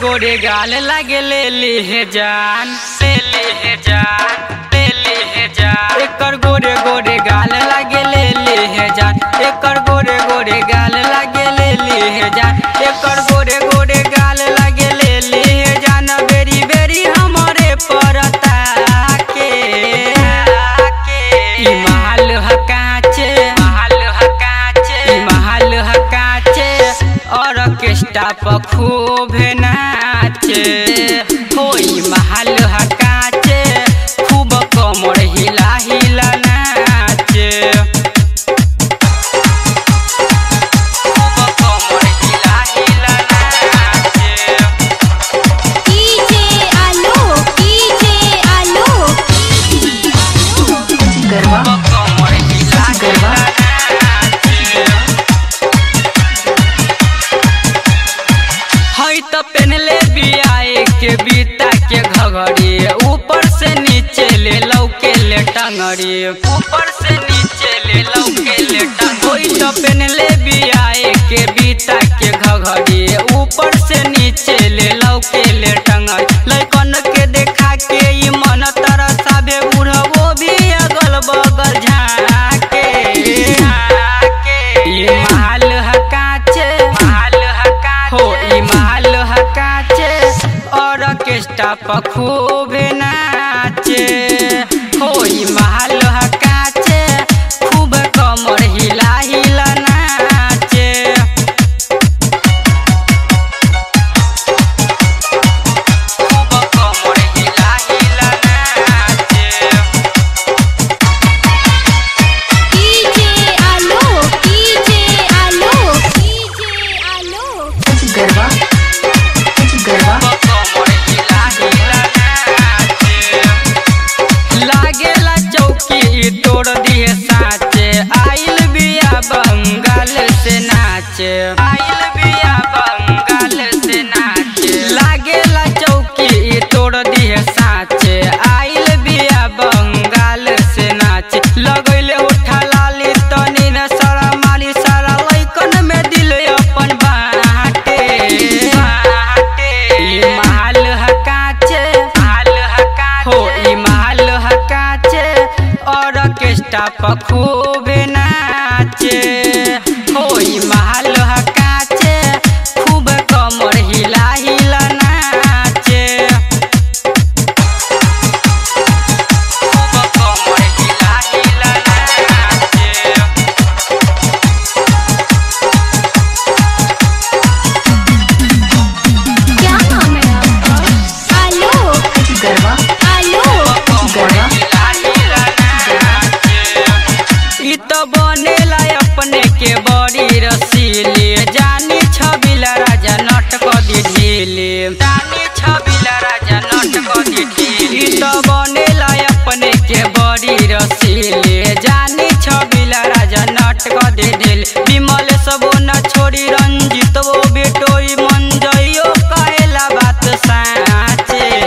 गोरे गाल लगे ले जान ले जान ले जान एक गोरे गोरे गाल लगे ले जान एक गोरे गोरे गाल लगे ले जान एक गोरे गोरे गाल लगे ले जान बेरी बेरी हमारे परता के ई महल ह कांचे महल ह कांचे ई महल ह कांचे और ऑर्केस्ट्रा पर खूब कोई महल हकाचे खूब कमर हिला हिला नाचे खूब कमर हिला हिला नाचे कीजे आलो कीजे आलो गरबा कमर हिला गरबा हई त पेनले के बीता के घगड़ी ऊपर से नीचे ले लौके ले टांगड़ी ऊपर से नीचे ले लौके ले टांगड़ी तो पहनले बियाए के बीता के घगड़ी ऊपर से नीचे ले लौके ले टांगड़ी लइकन के देखा के ई मन तरसा बे उड़बो भी अगल बगल झाके झाके ई माल ह काचे माल ह काचे हो ई माल ह काचे और ऑर्केस्ट्रा पर खूब नाचे हो ई महल ह काचे खूब कमर हिला हिला नाचे खूब कमर हिला हिला नाचे कीजे आलो कीजे आलो कीजे आलो गरबा गरबा तोड़ दिए साचे आइल बिया बंगाल से नाचे आइल बिया बंगाल से नाचे लागेला चौकी तोड़ दिए साचे आइल बिया बंगाल से नाचे लगैले उठा लाली तनी न सारा माली सारा लइकन में दिल अपन बाटे बाटे ई महल ह काचे महल ह काचे हो ई महल ह काचे और ऑर्केस्ट्रा पर खूब नाचे हो ई महल ह काचे खूब कमर हिला हिला नाचे खूब कमर हिला हिला नाचे क्या नाम है आपका आलो गरबा आलो गरबा बनेला अपने के बड़ी रसीली जानी छबिला राजा नाटक दी ढीली जानी छबिला राजा नाटक दी ढीली तो बनेला अपने के बड़ी रसीली जानी छबिला राजा नाटक दी ढीली विमल सबो न छोड़ी रंजित वो बेटो ई मन जइयो कहला बात साचे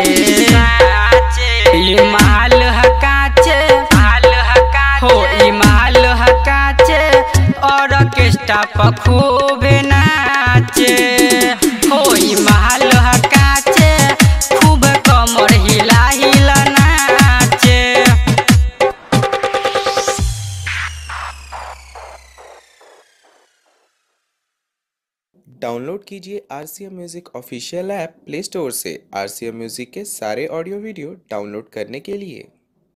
साचे ई माल ह काचे माल ह काचे हो ई माल और ऑर्केस्ट्रा पर खूब नाचे हो ई महल ह काचे खूब कमर हिला हिला नाचे डाउनलोड कीजिए RCM music official app play store से। RCM म्यूजिक के सारे ऑडियो वीडियो डाउनलोड करने के लिए